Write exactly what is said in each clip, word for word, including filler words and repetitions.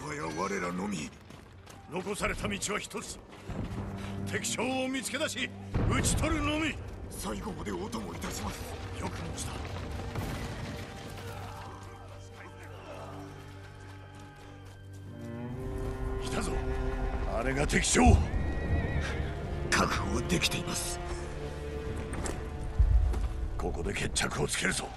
はや我らのみ。残された道は一つ、敵将を見つけ出し討ち取るのみ。最後までお供いたします。よく申した。来たぞ、あれが敵将。覚悟できています。ここで決着をつけるぞ。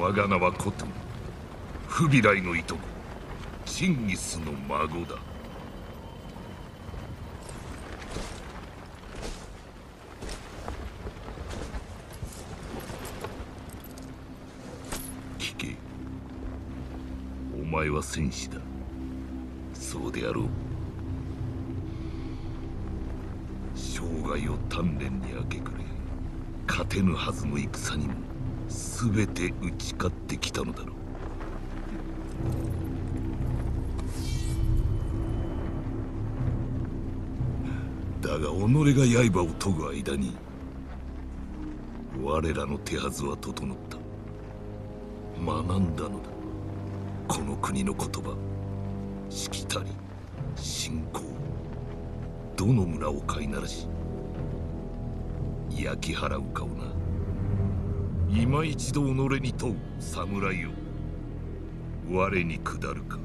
我が名はコトゥ、フビライのいとこ、チンギスの孫だ。聞け、お前は戦士だ。そうであろう。生涯を鍛錬に明け暮れ、勝てぬはずの戦にも全て打ち勝ってきたのだろう。だが己が刃を研ぐ間に我らの手はずは整った。学んだのだ、この国の言葉、しきたり、信仰、どの村を飼いならし焼き払うかをな。今一度己に問う侍よ、我に下るか。